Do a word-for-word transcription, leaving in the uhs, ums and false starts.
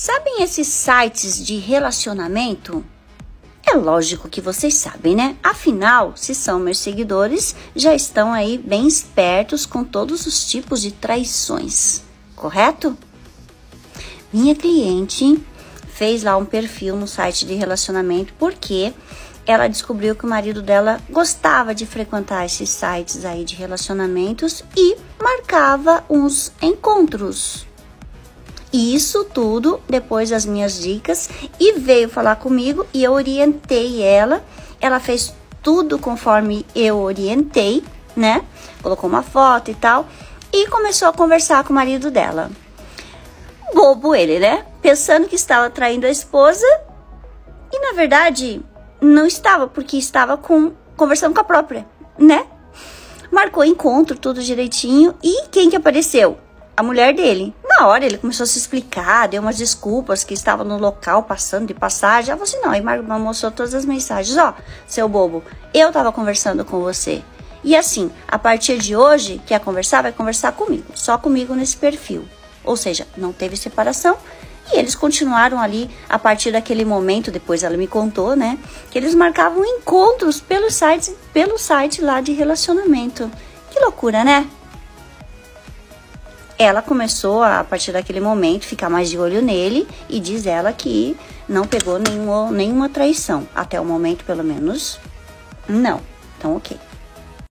Sabem esses sites de relacionamento? É lógico que vocês sabem, né? Afinal, se são meus seguidores, já estão aí bem espertos com todos os tipos de traições, correto? Minha cliente fez lá um perfil no site de relacionamento porque ela descobriu que o marido dela gostava de frequentar esses sites aí de relacionamentos e marcava uns encontros. Isso tudo depois das minhas dicas, e veio falar comigo e eu orientei ela. Ela fez tudo conforme eu orientei, né? Colocou uma foto e tal e começou a conversar com o marido dela. Bobo ele, né? Pensando que estava traindo a esposa e na verdade não estava, porque estava com, conversando com a própria, né? Marcou encontro, tudo direitinho, e quem que apareceu? A mulher dele. Na hora ele começou a se explicar, deu umas desculpas que estava no local passando de passagem. Ela falou assim, não, e mostrou todas as mensagens. Ó, seu bobo, eu tava conversando com você. E assim, a partir de hoje, quer conversar, vai conversar comigo. Só comigo nesse perfil. Ou seja, não teve separação. E eles continuaram ali, a partir daquele momento, depois ela me contou, né? Que eles marcavam encontros pelo site, pelo site lá de relacionamento. Que loucura, né? Ela começou, a partir daquele momento, ficar mais de olho nele, e diz ela que não pegou nenhuma, nenhuma traição. Até o momento, pelo menos, não. Então, ok.